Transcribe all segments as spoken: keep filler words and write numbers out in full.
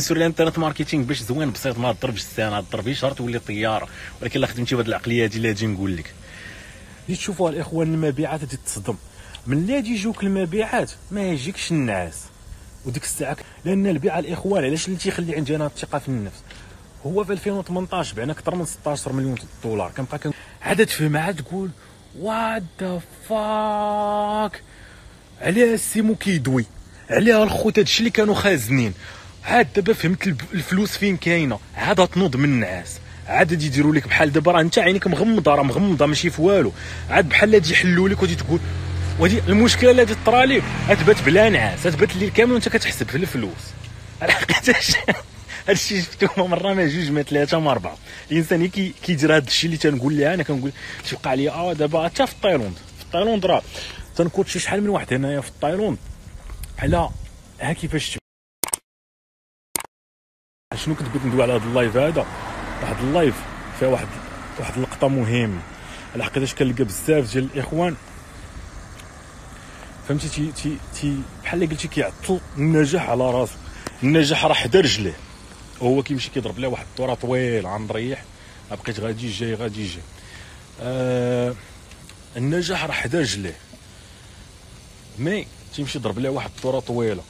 سور الانترنت ماركتينغ باش زوين بسيط، ما ضربش السنه ضربي شهر تولي طياره، ولكن لا خدمتي بهذه العقليه ديال اجي نقول لك اللي تشوفوها الاخوان المبيعات تجي تصدم. ملي تجي يجوك المبيعات ما يجيكش النعاس وديك الساعه، لان البيع الاخوان علاش اللي تيخلي عندي انا الثقه في النفس هو في ألفين وثمنطاش بعنا اكثر من ستة عشر مليون دولار. كنبقى كن عاد تفهم عاد تقول وات ذا فاك، علاه سيمو كيدوي عليها الخوت هادشي اللي كانوا خازنين. عاد دابا فهمت الفلوس فين كاينه، عاد تنوض من النعاس، عاد غادي يديروا لك بحال دابا راه انت عينيك مغمضه راه مغمضه ماشي في والو، عاد بحال غادي يحلوا لك وغادي تقول ودي المشكله اللي طرا لك غتبات بلا نعاس، غتبات الليل كامل وانت كتحسب في الفلوس. لحقاش هادشي شفتو مره ما جوج ما ثلاثه ما اربعه، الانسان كي كيدير هادشي اللي تنقول لها انا كنقول تيوقع لي اه دابا حتى في تايلاند، في تايلاند راه تنكوتشي شحال من واحد هنايا في تايلاند بحال ها كيفاش شنو كنت بغيت ندوي على هذا اللايف. هذا واحد اللايف فيه واحد واحد اللقطه مهمه على حقاش كنلقى بزاف ديال الاخوان فهمتي تي تي, تي بحال اللي قلتي كيعطل النجاح على راسه. النجاح راه حدا رجليه وهو كيمشي كيضرب له واحد الدوره طويل عم مريح بقيت غادي جاي غادي جاي آه النجاح راه حدا رجليه مي تيمشي يضرب له واحد الدوره طويله.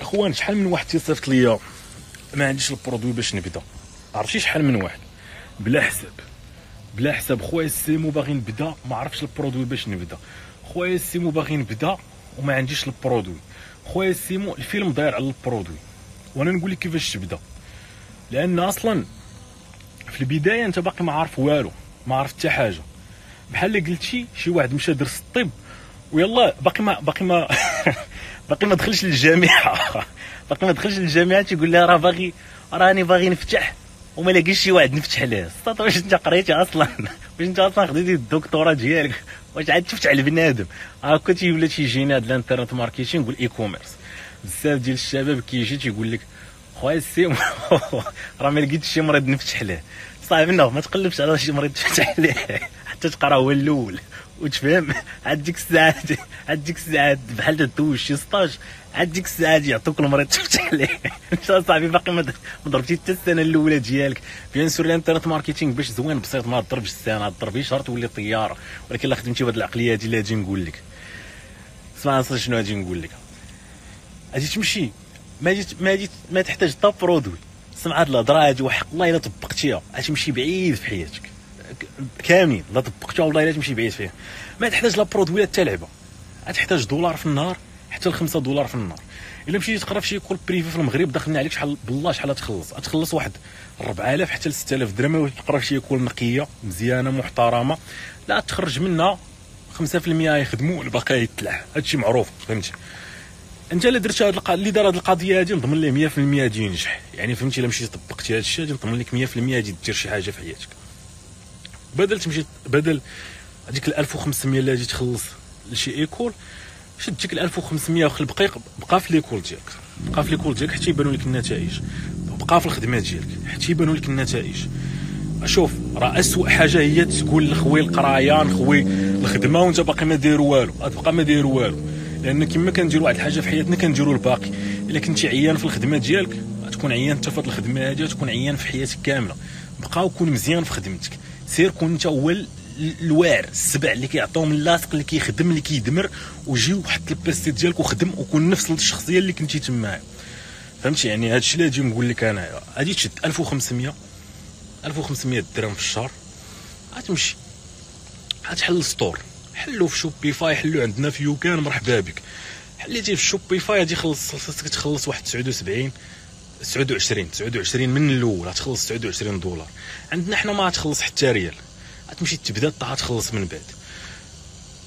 اخوان شحال من واحد تيصيفط ليا ما عنديش البرودوي باش نبدا، عرفتي شحال من واحد بلا حساب بلا حساب خويا سيمو باغي نبدا ما عرفتش البرودوي باش نبدا، خويا سيمو باغي نبدا وما عنديش البرودوي، خويا سيمو الفيلم داير على البرودوي. وانا نقول لك كيفاش تبدا، لان اصلا في البدايه انت باقي ما عارف والو ما عارف حتى حاجه، بحال اللي قلتي شي واحد مشى درس الطب ويلا باقي ما باقي ما باقي ما دخلش للجامعه باقي ما دخلش للجامعه تيقول لها راه باغي راني باغي نفتح وما لاقيش شي واحد نفتح ليه. سطات واش انت قريتي اصلا؟ واش انت اصلا خديتي الدكتوراه ديالك؟ واش عاد تفتح لبنادم؟ هاكا تيولى تيجينا هاد الانترنت ماركتينغ والاي كوميرس. بزاف ديال الشباب كيجي تيقول لك خويا سيمو راه ما لقيتش شي مريض نفتح ليه. صاحبي نو ما تقلبش على شي مريض تفتح ليه حتى تقرا هو الاول وتفهم. عاد ديك الساعات عاد ديك الساعات بحال تدوز شي سطاج عاد ديك الساعات يعطوك المريض تفتح ليه. انت صاحبي باقي ما ضربتي حتى السنه الاولى ديالك. بيان سور الانترنت ماركتينغ باش زوين بسيط، ما ضربش السنه ضربي شهر تولي طياره، ولكن لا خدمتي بهذه العقليه هذه اللي غادي نقول لك اسمع اصلا شنو غادي نقول لك. غادي تمشي ما جيت ما جيت ما تحتاج حتى برودوي. سمع هاد الهضره هادي وحق الله الا طبقتيها غتمشي بعيد في حياتك كاملين. لا طبقتها والله الا تمشي بعيد فيها. ما تحتاج لا برودوي حتى لعبه، غتحتاج دولار في النهار حتى لخمسة دولار في النهار. الا مشيتي تقرا في شي كول بريفي في المغرب داخلنا عليك شحال بالله شحال تخلص، تخلص واحد أربعة آلاف حتى ستة آلاف درهم وتقرا في شي كول نقيه مزيانه محترمه، لا تخرج منها خمسة في المية يخدموا والباقي يتلح. هادشي معروف فهمتي. انت الا درت هاد اللي دار هاد القضيه هادي نضمن ليه مية في المية غادي ينجح، يعني فهمتي. الا مشيتي طبقتي هادشي غادي نضمن لك مية في المية غادي دير شي حاجه في حياتك. بدل تمشي بدل هذيك ال ألف وخمسمية اللي غادي تخلص لشي ايكول، شد ديك ال ألف وخمسمية وخل بقى بقى في ليكول ديالك، بقى في ليكول ديالك حتى يبانوا لك النتائج، بقى في الخدمه ديالك حتى يبانوا لك النتائج. شوف راه اسوء حاجه هي تقول لخوي القرايه نخوي الخدمه وانت باقي ما داير والو، غتبقى ما داير والو، لان كما كنديروا واحد الحاجه في حياتنا كنديروا الباقي. الا كنتي عيان في الخدمه ديالك غتكون عيان حتى في الخدمه هادي، غتكون عيان في حياتك كامله. بقى وكون مزيان في خدمتك، سير كون انت هو الواعر السبع اللي كيعطيهم اللاصق اللي كيخدم اللي كيدمر، وجي وحط البيرسيت ديالك وخدم وكون نفس الشخصيه اللي كنتي تمايا فهمتي. يعني هادشي اللي غادي نقول لك انايا، غادي تشد ألف وخمسمية ألف وخمسمية درهم في الشهر، غتمشي غتحل ستور، حلو في شوبيفاي حلو عندنا في يوكان مرحبا بك. حليتي في شوبيفاي غادي خلص خصك تخلص واحد تسعة وسبعين تسعة وعشرين تسعة وعشرين من الاول غتخلص تسعة وعشرين دولار. عندنا حنا ما غتخلص حتى ريال، غتمشي تبدا حتى غتخلص من بعد،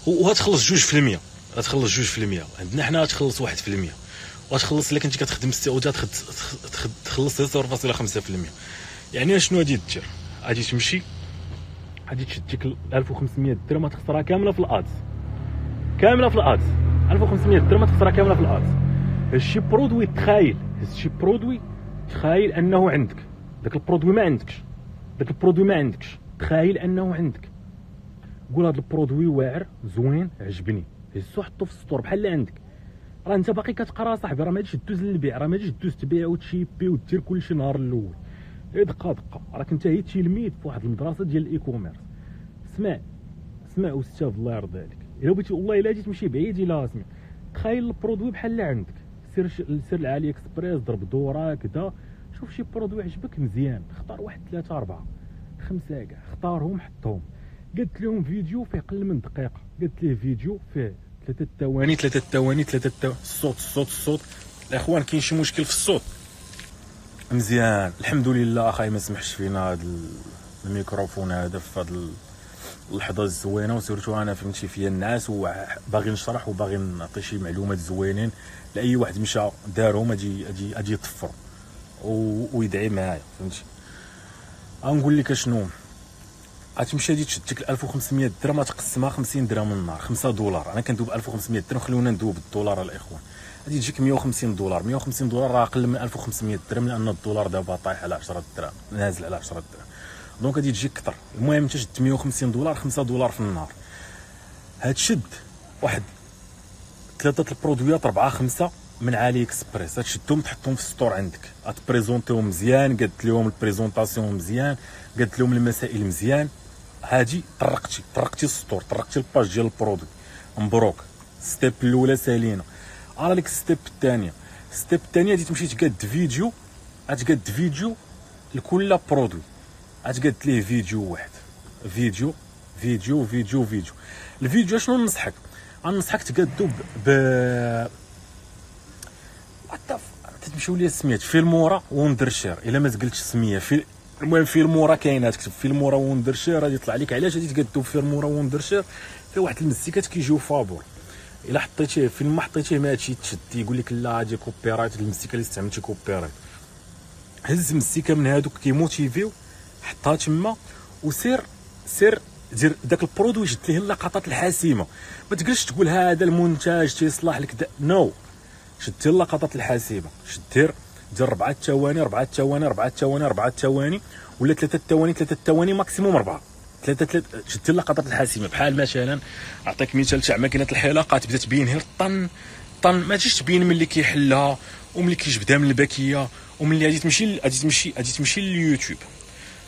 وغتخلص جوج في المية غتخلص جوج في المية. عندنا حنا غتخلص واحد في المية، وغتخلص الا كنتي كتخدم ستة اوجات تخلص صفر فاصلة خمسة في المية. يعني شنو غادي دير؟ غادي تمشي غادي تشد ديك ألف وخمسمية درهم تخسرها كامله في الادز، كامله في الادز ألف وخمسمية درهم تخسرها كامله في الادز. هادشي برودوي، تخايل هادشي برودوي، تخايل انه عندك داك البرودوي ما عندكش، داك البرودوي ما عندكش، تخايل انه عندك. قول هاد البرودوي واعر زوين عجبني، هزو حطو في السطور بحال اللي عندك، راه انت باقي كتقرا صاحبي، راه ما غاديش دوز للبيع، راه ما غاديش دوز تبيع وتشيبي ودير كلشي نهار الاول. غير دقه دقه، راك انت هي تلميذ في واحد المدرسه ديال الايكوميرس. سمع سمع واستاف الله يرضي عليك، الا بغيتي والله الا جيت ماشي بعيد الا سمع، تخيل البرودوي بحال اللي عندك، سير سير العالي اكسبريس، ضرب دوره كذا، شوف شي برودوي عجبك مزيان، اختار واحد ثلاثه اربعه خمسه كاع، اختارهم حطهم. قلت لهم فيديو فيه قل من دقيقه، قلت ليه فيديو فيه ثلاثه ثواني ثلاثه ثواني ثلاثه ثواني. الصوت الصوت الصوت الاخوان، كاين شي مشكل في الصوت؟ مزيان الحمد لله. اخاي ما سمحش فينا هذا الميكروفون هذا في هذه اللحظه الزوينه، وسيرتو انا فهمتي فيا الناس وباغي نشرح وباغي نعطي شي معلومات زوينين لاي واحد مشى دارهم اجي اجي اجي يطفر ويدعي معايا فهمتي. غنقول لك اشنو، غتمشي غادي تشد ديك ألف وخمسمية درهم تقسمها خمسين درهم النهار، خمسة دولار، انا كندوب ألف وخمسمية درهم، خلونا ندوب الدولار الاخوان، غادي تجيك مية وخمسين دولار، مية وخمسين دولار راه اقل من ألف وخمسمية درهم، لان الدولار دابا طايح على عشرة درهم، نازل على عشرة درهم، دونك غادي تجيك كثر. المهم انت شد مية وخمسين دولار، خمسة دولار في النهار، هتشد واحد ثلاثه البرودويات اربعه خمسه من علي اكسبريس، غتشدهم تحطهم في السطور عندك، غتبريزونتيهم مزيان، قالت لهم البريزونطاسيون مزيان، قالت لهم المسائل مزيان، هاجي طرقتي طرقتي السطور، طرقتي الباج ديال البرودوي، مبروك ستيب الاولى سالينا. راه لك ستيب الثانيه، ستيب الثانيه غادي تمشي تقاد فيديو، غتقاد فيديو لكل برودوي، غتقاد ليه فيديو واحد، فيديو فيديو فيديو فيديو. الفيديو شنو ننصحك؟ غنصحك تقادو ب واتف كتمشيو ليا سميات فيلمورا وندرشير، الا ما تقلتش سميه في المهم فيلمورا كاينات، كتب فيلمورا وندرشير غادي يطلع لك. علاش غادي تقادو فيلمورا وندرشير؟ فيه واحد المزيكات كيجيو فابور، الا حطيتيه فين ما حطيتيه ما هادشي تشد، يقول لك لا هادي كوبيرايت، المزيكه اللي استعملتي كوبيرايت. هز مزيكه من هادوك كيموتيفيو حطها تما، وسير سير دير داك البرودوي، جد ليه اللقطات الحاسمه، ما تقلش تقول هذا المونتاج تيصلح لك نو، شدي اللقطات الحاسمه، شدير دير ربعه ثواني ربعه ثواني ربعه ثواني ربعه ثواني ولا ثلاثه ثواني ثلاثه ثواني ماكسيموم اربعه ثلاثه ثلاثه، شدي اللقطات الحاسمه. بحال مثلا اعطيك مثال تاع ماكينه الحلاقات، بدات تبين غير طن طن، ما تجيش تبين ملي كيحلها وملي كيجبدها من الباكيه، وملي غادي تمشي غادي تمشي غادي تمشي لليوتيوب،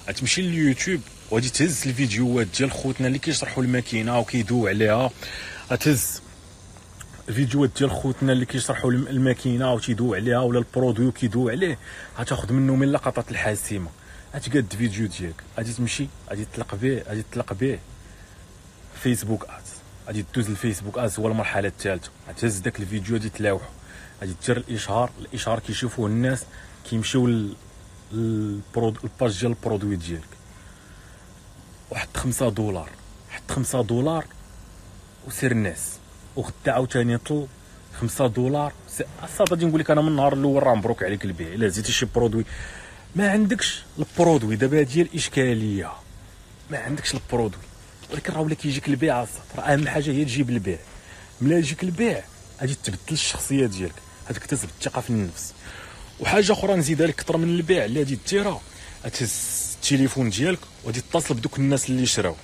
غتمشي لليوتيوب وغادي تهز الفيديوهات ديال خوتنا اللي كيشرحوا الماكينه وكيدويو عليها، غتهز الفيديوهات ديال خوتنا اللي كيشرحوا الماكينه وتيدويو عليها ولا البرودوي وكيدويو عليه، غتاخذ منه من اللقطات الحاسمه، غتقاد الفيديو ديالك، غادي تمشي غادي تطلق به غادي تطلق به فيسبوك ادز، غادي دوز الفيسبوك ادز هو المرحله الثالثه، غتهز داك الفيديو غادي تلاوحو، غادي دير الاشهار، الاشهار كيشوفوه الناس كيمشيو للبرود الباج ديال البرودوي ديالك، وحط خمسة دولار، حط خمسة دولار وسير الناس، وغدا عاوتاني طل خمسة دولار. الصاد غادي نقول لك انا من النهار الاول راه مبروك عليك البيع، الا زيتي شي برودوي ما عندكش البرودوي، دابا هادي هي الاشكاليه، ما عندكش البرودوي، ولكن راه ولا كيجيك البيع الصاد، راه اهم حاجه هي تجيب البيع، ملي يجيك البيع غادي تبدل الشخصيه ديالك، غتكتسب الثقه في النفس. وحاجه اخرى نزيدها لك كثر من البيع اللي غادي ديرها، غتهز التليفون ديالك وغادي تتصل بدوك الناس اللي شراو،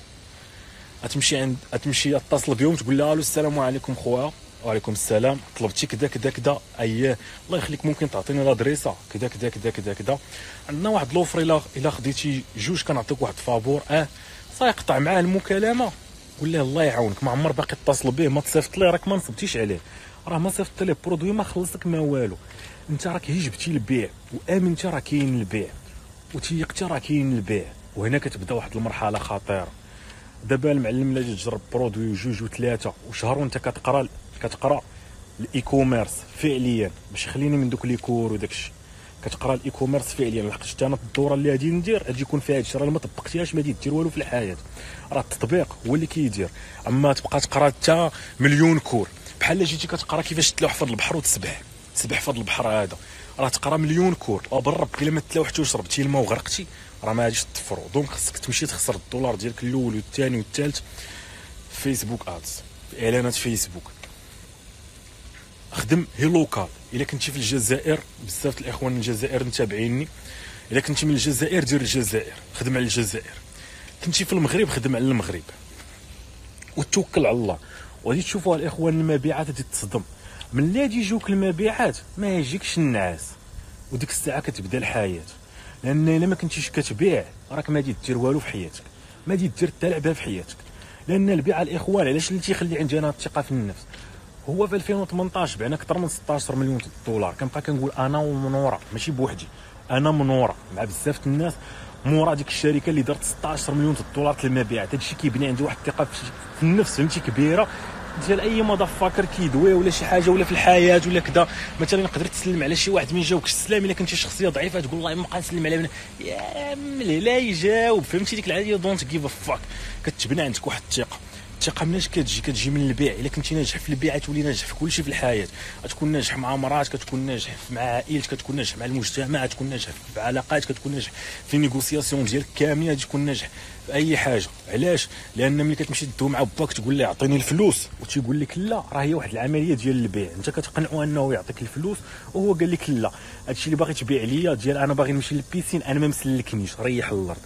غتمشي عند غتمشي اتصل بهم تقول لها الو السلام عليكم خويا، وعليكم السلام، طلبتي كذا كذا كذا، اييه الله يخليك ممكن تعطيني لادريسه كذا كذا كذا كذا كذا، عندنا واحد لوفر، الا الا خديتي جوج كنعطيك واحد فابور. اه سيقطع معاه المكالمه، قول له الله يعاونك ما عمر باقي اتصل به، ما تصيفط ليه، راك ما نصبتيش عليه، راه ما صيفط ليه برودوي، ما خلصك ما والو، انت راك هجبتي البيع وامنتي راه كاين البيع وتيقتي راه كاين البيع. وهنا كتبدا واحد المرحله خطيره. دابا المعلم لا تجرب برودوي وجوج وثلاثه وشهر وانت كتقرا كتقرا الايكوميرس فعليا، باش خليني من دوك لي كور وداكشي، كتقرا الايكوميرس فعليا، لحقاش حتى انا في الدوره اللي غادي ندير غادي يكون فيها هادشي، راه ما طبقتيهاش ما غادي دير والو في الحياه، راه التطبيق هو اللي كيدير، اما تبقى تقرا حتى مليون كور بحال جيتي كتقرا كيفاش تلوح في البحر وتسبح تسبح في البحر، هذا راه تقرا مليون كور، بالرب الا ما تلوحتي وشربتي الماء وغرقتي راه ما غاديش تطفروا. دونك خصك تمشي تخسر الدولار ديالك الاول والثاني والثالث فيسبوك ادز، في اعلانات فيسبوك. خدم هي لوكال، الا كنتي في الجزائر بزاف الاخوان من الجزائر متابعيني، الا كنتي من الجزائر دير الجزائر، خدم على الجزائر، كنتي في المغرب خدم على المغرب وتوكل على الله. وغادي تشوفوها الاخوان المبيعات غادي تصدم، ملي غادي يجيوك المبيعات ما يجيكش النعاس، وديك الساعه كتبدا الحياه. لان الا ما كنتيش كتبيع راك ما غادي دير والو في حياتك، ما غادي دير حتى لعبه في حياتك. لان البيع الاخوان علاش اللي تيخلي عندي انا الثقه في النفس، هو في ألفين وثمنطاش بعنا اكثر من ستة عشر مليون دولار. كنبقى كنقول انا ومنوره، ماشي بوحدي، انا منوره مع بزاف الناس مورا ديك الشركه اللي دارت ستة عشر مليون دولار المبيعات. هادشي كيبني عندي واحد الثقه في النفس فهمتي كبيره ديال اي مضفكر كيدوي ولا شي حاجه ولا في الحياه ولا كذا. مثلا قدرت تسلم على شي واحد من جاوبك السلام الا كنتي شخصيه ضعيفه تقول والله ما بقى نسلم على يا ملي لا يجاوب فهمتي ديك العاديه دونت جيف ا فاك. كتبنى عندك واحد الثقه. الثقه مناش كتجي؟ كتجي من البيع. الا كنتي ناجح في البيع تولي ناجح في كل شيء في الحياه، غتكون ناجح مع مراتك، كتكون ناجح مع عائلتك، كتكون ناجح مع المجتمع، كتكون ناجح في علاقاتك، كتكون ناجح في النيغوسياسيون ديالك كامله، تكون ناجح في اي حاجه. علاش؟ لان ملي كتمشي تدو مع باك تقول له اعطيني الفلوس وتيقول لك لا، راه هي واحد العمليه ديال البيع. انت كتقنعو انه يعطيك الفلوس وهو قال لك لا، هادشي اللي باغي تبيع ليا ديال انا باغي نمشي للبيسين انا ما مسلكنيش، ريح الارض،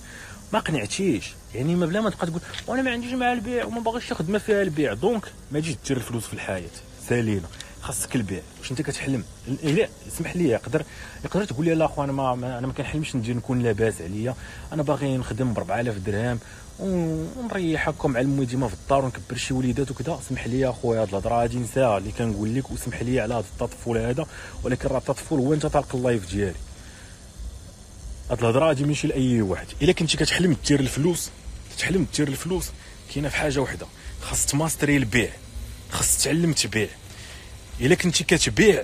ما قنعتيش. يعني ما بلا ما تبقى تقول وانا ما عنديش مع البيع وما باغيش شي خدمه فيها البيع، دونك ما تجيش دير الفلوس في الحياه. سالينا خاصك البيع. واش انت كتحلم؟ لا اسمح لي، يقدر يقدر تقول لي لا اخو انا ما انا ما كنحلمش ندير نكون لاباس عليا، انا باغي نخدم ب أربعة آلاف درهم ونريح هكا مع المديمه في الدار ونكبر شي وليدات وكذا. اسمح لي يا خويا هاد الهضره غادي نساها اللي كنقول لك، واسمح لي على هاد التطفل هذا، ولكن راه التطفل هو انت طالق اللايف ديالي. هاد الهضره غادي ماشي لاي واحد. الا كنتي كتحلم دير الفلوس كتحلم دير الفلوس كاينه في حاجه وحده، خاص تماستري البيع، خاص تتعلم تبيع. الا كنتي كتبيع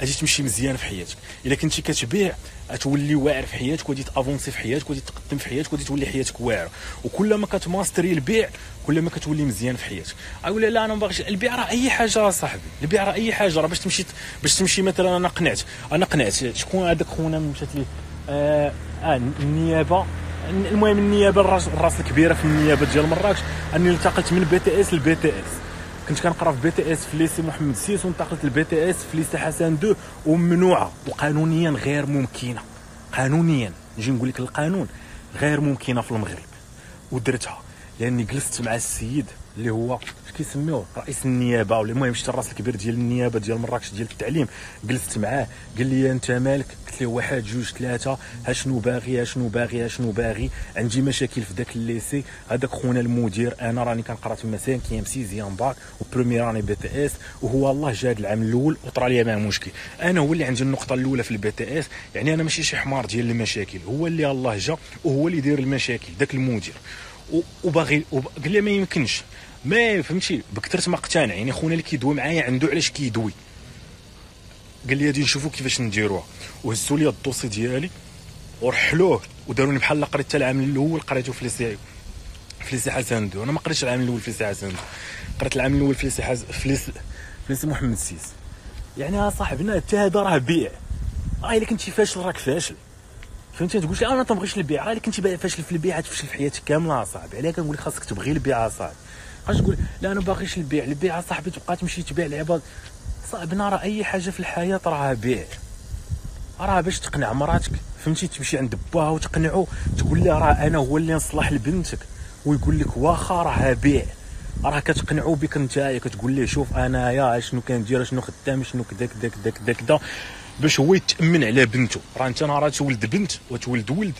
غادي تمشي مزيان في حياتك. الا كنتي كتبيع غتولي واعر في حياتك، وغادي تافونسي في حياتك، وغادي تقدم في حياتك، وغادي تولي حياتك واعره. وكل ما كتماستري البيع كل ما كتولي مزيان في حياتك. اولا لا انا ما باغيش البيع، راه اي حاجه راه صاحبي، البيع راه اي حاجه. راه باش تمشي باش تمشي مثلا انا قنعت انا قنعت شكون هذاك خونا مشات ليه آه, اه النيابه. المهم النيابه الراس الكبيره في النيابه ديال مراكش، اني التقيت من بي تي اس لبي تي اس. كنت كنقرا في بي تي اس في ليسي محمد سيس، وانتقلت لبي تي اس في ليسي حسن دو، وممنوعه وقانونيا غير ممكنه. قانونيا نجي نقول لك القانون غير ممكنه في المغرب، ودرتها لاني جلست مع السيد اللي هو كيسميوه رئيس النيابه ولا المهم شتي الراس الكبير ديال النيابه ديال مراكش ديال التعليم. جلست معاه قال لي انت مالك؟ قلت له واحد جوج ثلاثه، ها شنو باغي ها شنو باغي ها شنو باغي، عندي مشاكل في ذاك الليسي. هذاك خونا المدير انا راني كنقرا تما سانكيام سيزيام باك وبروميير اني بي تي اس، وهو الله جا هذا العام الاول وطرا لي معاه مشكل. انا هو اللي عندي النقطه الاولى في البي تي اس، يعني انا ماشي شي حمار ديال المشاكل، هو اللي الله جا وهو اللي داير المشاكل ذاك المدير. وباغي قال لي ما يمكنش، ما فهمتي بكثرت ما اقتنع. يعني خونا اللي كيدوي معايا عنده علاش كيدوي. قال لي غادي نشوفوا كيفاش نديروها، وهزوا لي الدوسي ديالي ورحلوه وداروني بحال لا قريت حتى العام الاول. قريته في ليسي في ليسي حسن دو. انا ما قريتش العام الاول في ليسي حسن دو، قريت العام الاول في ليسي حز... في ليسي ليسي محمد سيس. يعني صاحبنا حتى هذا راه بيع. اه الا كنتي فاشل راك فاشل فهمتي. تقولش انا ما بغيتش البيع، راه الا كنتي باغي فاشل في البيع تفشل في حياتك كامله صاحبي. علاه كنقول لك خاصك تبغي البيع صاحبي، مابقاش تقول لا انا باغيش البيع. البيع صاحبي تبقى تمشي تبيع لعبه صاحبنا. راه اي حاجه في الحياه راه بيع. راه باش تقنع مراتك فهمتي تمشي عند باها وتقنعو تقول لها راه انا هو اللي نصلح لبنتك، ويقول لك واخا راه بيع. راه كتقنعو بك نتايا، كتقول ليه شوف انايا شنو كندير شنو خدام شنو كدا كدا كدا كدا كدا باش هو يتامن على بنته. راه انت نهار تولد بنت وتولد ولد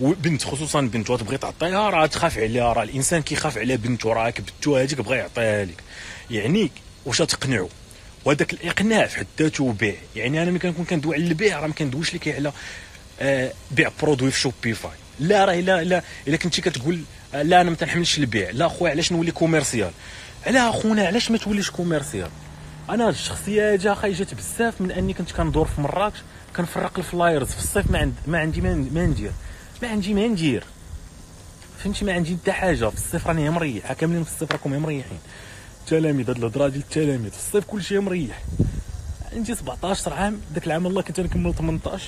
وبنت خصوصا بنت وتبغي تعطيها راه تخاف عليها. راه الانسان كيخاف على بنته، راه كبتو هذيك بغا يعطيها لك. يعني واش تقنعو؟ وهذاك الاقناع في حد ذاته بيع. يعني انا ملي كنكون كندوي على البيع راه ما كندويش لك على آه بيع برودوي في شوبيفاي. لا راه الا الا الا كنتي كتقول آه لا انا ما تنحملش البيع، لا خويا علاش نولي كوميرسيال؟ علاه اخونا علاش ما توليش كوميرسيال؟ انا الشخصيه هادي اخا جات بزاف من اني كنت كندور في مراكش كنفرق الفلايرز في الصيف. ما عندي ما عندي ما ندير ما عندي ما ندير فهمتي، ما عندي حتى حاجه في الصيف. راني مريح كاملين في الصيف، راكم مريحين التلاميذ. هاد الهضره ديال التلاميذ في الصيف كلشي مريح. عندي سبعطاش عام داك العام الله كنت نكمل ثمنطاش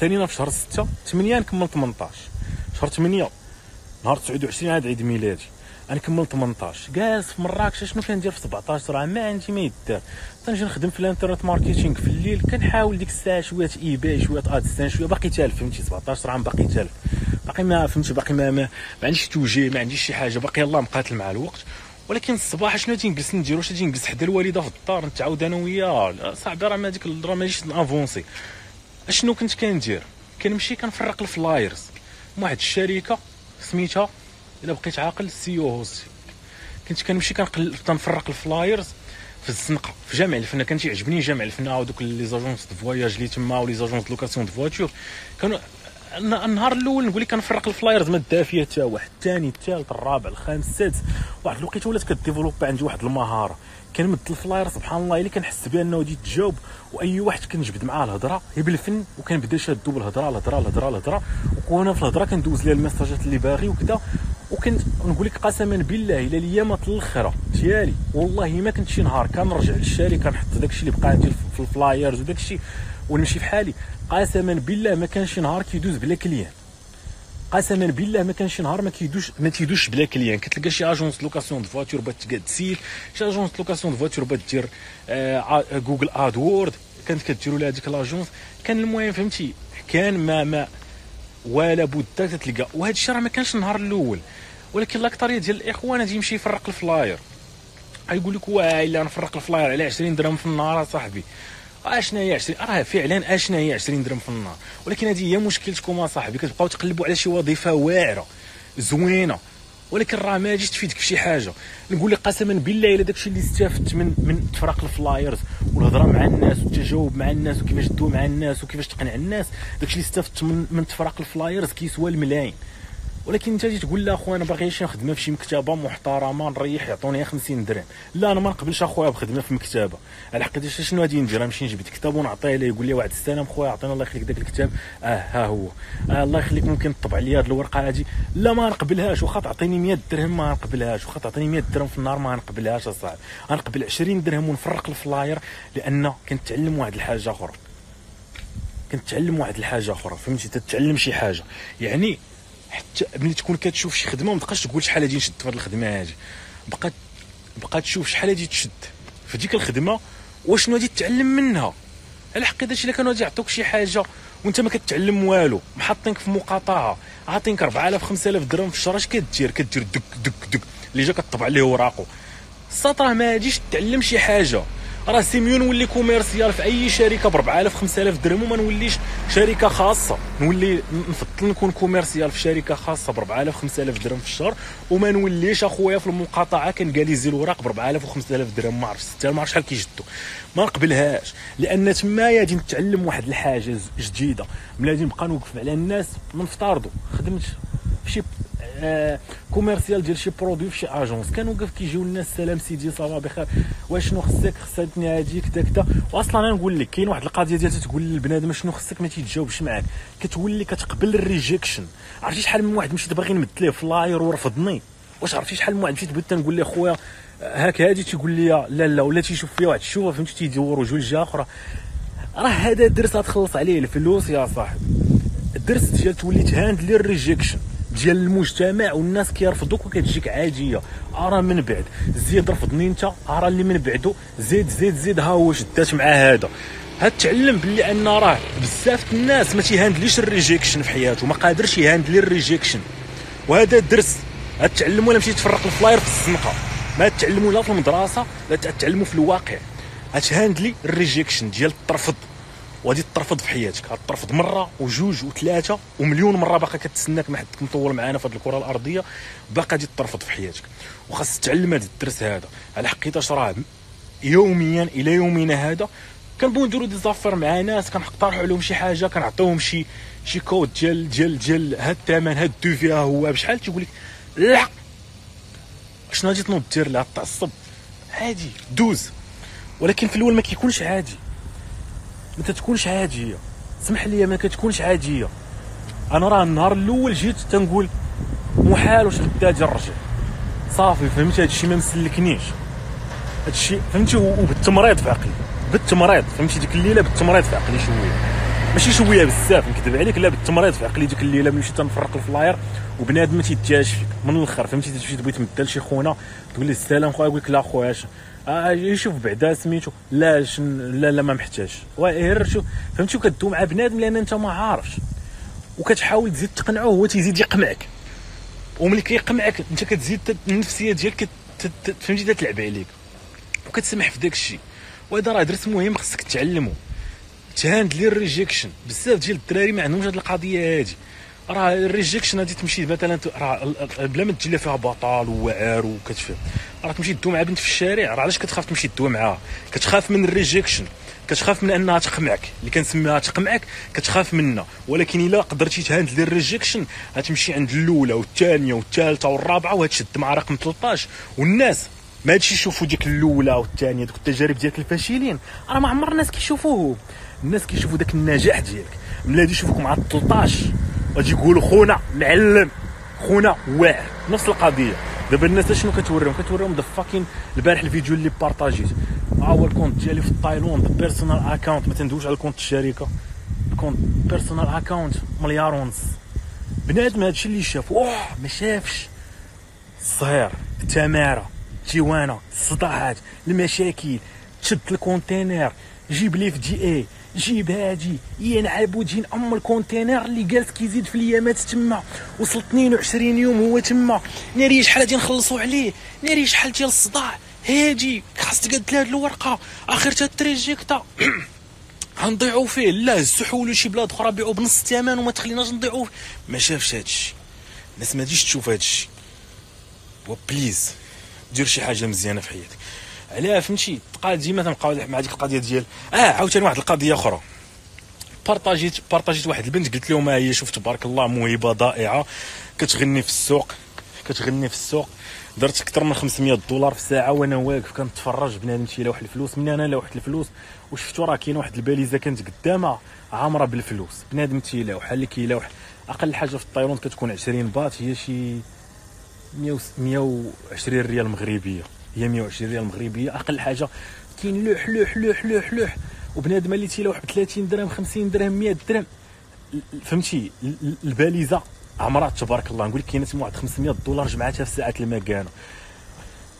ثانينا في شهر ستة ثمانية نكمل ثمنطاش شهر ثمانية نهار تسعة وعشرين عاد عيد ميلادي انا كمل ثمنطاش. جالس في مراكش شنو كندير في سبعطاش عام؟ ما عندي ما يدار. تنجي نخدم في الانترنت ماركتينغ في الليل، كنحاول ديك الساعه شويه اي باي شويه ادسان شويه باقي تالف فهمتي. سبعطاش عام باقي تالف، باقي ما فهمتي باقي ما ما عنديش توجيه ما عنديش شي حاجه باقي. الله مقاتل مع الوقت ولكن الصباح شنو غادي نجلس ندير؟ واش غادي نجلس حدا الوالده في الدار نتعاود انا وياها؟ صاحبي راه ما هذيك راه ماجيش نافونسي. اشنو كنت كندير؟ كنمشي كنفرق الفلايرز مع واحد الشركه سميتها الا بقيت عاقل سيو هوستي. كنت كنمشي كنقل كنفرق الفلايرز في الزنقه في جامع الفنا. كان تيعجبني جامع الفنا ودوك لي زاجونس دو فواياج اللي تما ولي زاجونس دو لوكاسيون دو فواتور. كانوا النهار الاول نقول لك كنفرق الفلايرز ما الدافيه حتى واحد، الثاني الثالث الرابع الخامس السادس. واحد الوقيته ولات كديفلوب عندي واحد المهاره، كنمد الفلاير سبحان الله اللي كنحس بها انه غادي تجاوب، واي واحد كنجبد معاه الهضره هي بالفن وكنبدا شادو بالهضره الهضره الهضره الهضره، وكون في الهضره كندوز ليها المساجات اللي باغي وكذا. وكنت نقول لك قسما بالله الا ليامات الاخره ديالي والله ما كنت شي نهار كنرجع للشركه نحط داكشي اللي بقى عندي في الفلايرز وداكشي ونمشي في حالي. قسما بالله ما كانش شي نهار كيدوز بلا كليان، قسما بالله ما كانش شي نهار ما كيدوش ما تيدوش بلا كليان. كتلقى شي اجونس لوكاسيون دو فواتور بغات تسيل، شي اجونس لوكاسيون دو فواتور بغات دير جوجل ادورد كانت كديروا لها هذيك لاجونس. كان المهم فهمتي كان ما ما ولا بد تتلقى، وهذا الشيء راه ما كانش النهار الاول. ولكن الاكثريه ديال الاخوان غادي يمشي يفرق الفلاير، غايقول لك واه الا نفرق الفلاير على عشرين درهم في النهار صاحبي. اشنا هي عشرين؟ راه فعلا اشنا هي عشرين درهم في النهار. ولكن هذه هي مشكلتكم اصاحبي، كتبقاو تقلبوا على شي وظيفه واعره زوينه ولكن راه ما جيتش تفيدك في شي حاجه. نقول لك قسما بالله الا داكشي اللي استفدت من من تفرق الفلايرز والهضره مع الناس والتجاوب مع الناس وكيفاش تدوي مع الناس وكيفاش تقنع الناس، داكشي اللي استفدت من من تفرق الفلايرز كيسوى الملايين. ولكن انت تجي تقول لا اخويا انا باغي شي خدمه في شي مكتبه محترمه نريح يعطوني خمسين درهم، لا انا ما نقبلش اخويا بخدمه في مكتبه. على حقيقه شنو غادي ندير؟ نمشي نجبد كتاب ونعطيه ليه يقول لي واحد السلام خويا عطينا الله يخليك داك الكتاب، اه ها هو، آه الله يخليك ممكن تطبع لي هذه الورقه هذه، لا ما نقبلهاش. واخا تعطيني مية درهم ما نقبلهاش، واخا تعطيني مية درهم في النهار ما نقبلهاش اصاحبي. غنقبل عشرين درهم ونفرق الفلاير لان كنتعلم واحد الحاجه اخرى، كنتعلم واحد الحاجه اخرى فهمتي. تتعلم شي حاجه يعني حتى ملي تكون كتشوف شي خدمه ما تبقاش تقول شحال غادي نشد في هذه الخدمه هذه، بقى بقى تشوف شحال غادي تشد في ديك الخدمه وشنو غادي تتعلم منها. على حق داكشي اللي كانوا غادي يعطوك شي حاجه وانت ما كتتعلم والو، محطينك في مقاطعه عاطينك أربعة آلاف خمسة آلاف درهم في الشهر، اش كدير؟ كدير دك دك دك اللي جا كطبع ليه وراقه. السطر ما غاديش تتعلم شي حاجه، راه سيميو نولي كوميرسيال في اي شركه ب أربعة آلاف خمسة آلاف درهم وما نوليش شركه خاصه، نولي نفضل نكون كوميرسيال في شركه خاصه ب أربعة آلاف خمسة آلاف درهم في الشهر وما نوليش اخويا في المقاطعه كنكاليزي الوراق ب أربعة آلاف وخمسة آلاف درهم ما عرفتش ستة آلاف ما عرفتش شحال كيجدوا. ما نقبلهاش لان تما غادي نتعلم واحد الحاجه جديده. ملي غادي نبقى نوقف على الناس منفترضوا خدمت في شي آه كوميرسيال ديال شي برودوي في شي اجونس، كنوقف كيجيو الناس سلام سيدي صافا بخير واشنو خصك خصاتني هادي كذا كذا. واصلا انا نقول لك كاين واحد القضيه ديال تتقول للبنادم شنو خصك ما تيتجاوبش معاك، كتولي كتقبل الريجيكشن. عرفتي شحال من واحد مشيت باغي نمد ليه فلاير ورفضني؟ واش عرفتي شحال من واحد مشيت بغيت نقول ليه خويا هاك هادي تيقول لي لا لا، ولا تيشوف فيا واحد الشوفه فهمتي تيدور وجهه لجهه اخرى. راه هذا الدرس غتخلص عليه الفلوس يا صاحبي، الدرس ديال تولي تهاندلي الريجيكشن ديال المجتمع والناس كيرفضوك وكتجيك عاديه. ارى من بعد زيد رفضني انت، ارى اللي من بعده زيد زيد زيد، ها هو شدات مع هذا. هاد تعلم بلي ان راه بزاف الناس ما تيهاندليش الريجيكشن في حياته، ما قادرش يهاندلي الريجيكشن. وهذا الدرس غتعلموا ولا مشيت تفرق الفلاير في الزنقه، ما تعلموا لا في المدرسه لا تعلموا في الواقع. غتهاندلي الريجيكشن ديال الترفض، وغادي ترفض في حياتك، غترفض مره وجوج وثلاثه ومليون مره باقا كتسناك ما حدك مطول معانا في هذه الكره الارضيه، باقا غادي ترفض في حياتك. وخاص تتعلم هذا الدرس هذا على حقيقه. راه يوميا الى يومنا هذا كنبغيو نديرو دي زافير مع ناس، كنقترحوا عليهم شي حاجه، كنعطيهم شي شي كود ديال ديال ديال هاد الثمن هاد الدوفي ها هو بشحال، تيقول لك لا شنو غادي تنوض دير لها تعصب عادي دوز. ولكن في الاول ما كيكونش عادي، ما تتكونش عاديه، سمح لي ما كتكونش عاديه. انا راه النهار الاول جيت تنقول محال واش غدا نرجع صافي فهمتي، هادشي ما مسلكنيش هادشي فهمتي. وبالتمريض في عقلي، بالتمريض فهمتي ديك الليله، بالتمريض في عقلي شويه ماشي شويه بزاف نكذب عليك، لا بالتمريض في عقلي ديك الليله ملي مشيت تنفرق الفلاير وبنادم ما تيديهاش فيك من الاخر فهمتي. تمشي تبغي تمدها لشي خونا تقول ليه السلام خويا، يقول لك لا خويا آه يشوف بعدا سميتو لا لا لا ما محتاجش ويهر شوف فهمتي. وكدوم مع بنادم لان انت ما عارفش وكتحاول تزيد تقنعه، هو تيزيد يقمعك، وملي كيقمعك انت كتزيد النفسيه ديالك فهمتي تتلعب عليك وكتسمح في داك الشيء. وهذا راه درس مهم خصك تعلمه، تهاندلي الريجيكشن. بزاف ديال الدراري ما عندهمش هذه القضيه هذه، راه الريجيكشن غادي تمشي مثلا راه بلا ما تجي فيها بطال ووعار وكتفهم، راه تمشي تدوي مع بنت في الشارع، راه علاش كتخاف تمشي تدوي معاها؟ كتخاف من الريجيكشن، كتخاف من انها تقمعك، اللي كنسميها تقمعك كتخاف منها. ولكن الا قدرتي تهاندلي الريجيكشن غتمشي عند الاولى والثانيه والثالثه والرابعه وهتشد مع رقم ثلاطاش. والناس ما هادشي يشوفوا ديك الاولى والثانيه، دوك التجارب ديال الفاشلين راه ما عمر الناس كيشوفوه. الناس كيشوفوا داك النجاح ديالك، ملي غادي يشوفوك مع ثلاطاش غادي يقولوا خونا معلم، خونا واعر. نفس القضيه دابا الناس شنو كتوريهم؟ كتوريهم ذا فاكين. البارح الفيديو اللي بارطاجيت ها هو الكونت ديالي في تايلاند، بيرسونال اكونت، ما تندويش على الكونت الشركه، الكونت بيرسونال اكونت مليار ونص. بنادم هادشي اللي شاف واه ما شافش الصهير، التماره، التيوانه، الصداعات، المشاكل، تشد الكونتينر، جيب لي في دي اي، جيب هادي، ينعب وجهين ام الكونتينر اللي جالس كيزيد في اليامات تما، وصل اثنين وعشرين يوم هو تما، ناري شحال غادي نخلصوا عليه، ناري شحال ديال الصداع، هادي خاص تقاد لها الورقه، اخرتها التريجيكتا غنضيعوا فيه، لا هزو حولوا شي بلاد اخرى بيعوا بنص الثمن وما تخليناش نضيعوا. ما شافش هادشي، الناس ما تجيش تشوف هادشي، وبليز دير شي حاجه مزيانه في حياتك. علاه فهمتي تبقى ديما تنبقاو مع هذيك القضيه ديال اه عاوتاني واحد القضيه اخرى بارطاجيت بارطاجيت واحد البنت قلت لهم ها هي شوف تبارك الله موهبه ضائعه، كتغني في السوق كتغني في السوق، درت اكثر من خمسمية دولار في الساعه وانا واقف كنتفرج. بنادم شي لوح الفلوس، من انا لوحت الفلوس وشفتو راه كاين واحد الباليزه كانت قدامها عامره بالفلوس، بنادم تيلوح اللي كيلوح اقل حاجه في الطيرون كتكون عشرين باط، هي شي مية وعشرين ريال مغربيه، هي مية وعشرين ريال مغربيه اقل حاجه. كاين لوح لوح لوح لوح لوح وبنادم اللي تيلوح ب ثلاثين درهم، خمسين درهم، مية درهم. فهمتي الباليزه عمرها تبارك الله نقول لك كاينه واحد خمسمية دولار جمعتها في ساعه المكانه.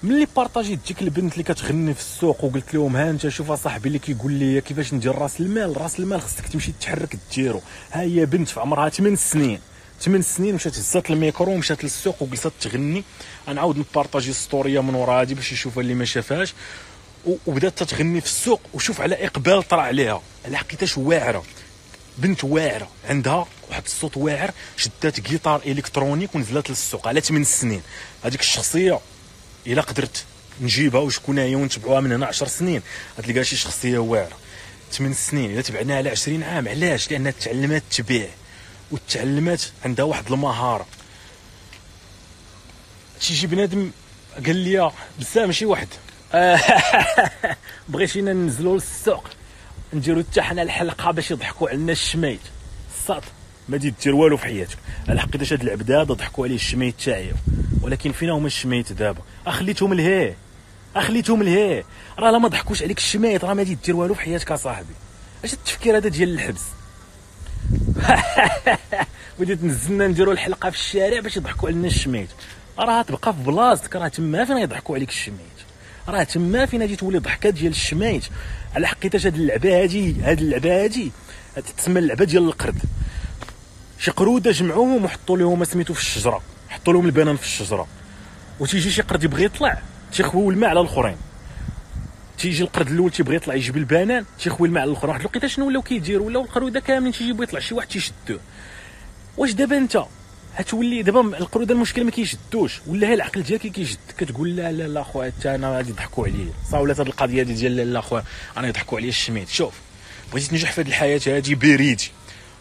ملي بارطاجيت ديك البنت اللي كتغني في السوق وقلت لهم ها انت شوف اصاحبي اللي كيقول لي كيفاش ندير راس المال، راس المال خصك تمشي تحرك ديرو. ها هي بنت في عمرها ثمان سنين، ثمان سنين مشات هزات الميكرو ومشات للسوق وجلسات تغني. غنعاود نبارطاجي السطوريه من ورا هادي باش يشوفها اللي ما شافهاش. وبدات تتغني في السوق وشوف على اقبال طرا عليها، على حقيتاش واعره، بنت واعره عندها واحد الصوت واعر، شدات جيتار الكترونيك ونزلت للسوق على ثمان سنين. هذيك الشخصيه الا قدرت نجيبها وشكون هي ونتبعوها من هنا عشر سنين غتلقى شي شخصيه واعره. ثمان سنين الا تبعناها على عشرين عام، علاش؟ لانها تعلمات تبيع وتعلمات عندها واحد المهاره. تيجي بنادم قال لي بزاف ماشي واحد بغيتينا ننزلوا للسوق نديروا حتى حنا الحلقه باش يضحكوا علينا الشميت. الصاد ما دير والو في حياتك على حقيتاش هاد العبد هذا ضحكوا عليه الشميت تاعي. ولكن فينا هما الشميت دابا؟ اخليتهم لهيه، اخليتهم لهيه. راه لا ما ضحكوش عليك الشميت راه ما دير والو في حياتك اصاحبي. اش التفكير هذا ديال الحبس؟ بديت نزلنا نديروا الحلقه في الشارع باش يضحكوا علينا الشميت، راه تبقى في بلاصتك، راه تما فين يضحكوا عليك الشميت، راه تما فين غادي تولي ضحكه ديال الشميت. على حقيتاش هاد اللعبه هادي هاد اللعبه هادي تسمى اللعبه ديال القرد. شي قروده جمعوهم وحطوا لهم سميتو في الشجره، حطوا لهم البنان في الشجره، وتيجي شي قرد يبغي يطلع تيخوي الماء على الاخرين. تيجي القرد الاول تيبغي يطلع يجيب البنان تيخوي الماء على الاخرين. واحد الوقيته شنو ولاو كيديروا؟ ولاو القروده كاملين تيجيبوا يطلع شي واحد تيشدوه. واش دابا انت هتولي دابا القروده المشكل ما كيشدوش ولا هي العقل ديالك اللي كيشد؟ كتقول لا لا لا خويا حتى انا غادي يضحكوا عليا، صاولات هذه القضيه ديال لا لا خويا انا يضحكوا عليا الشميت. شوف بغيتي تنجح في هذه الحياه هذه بريتي،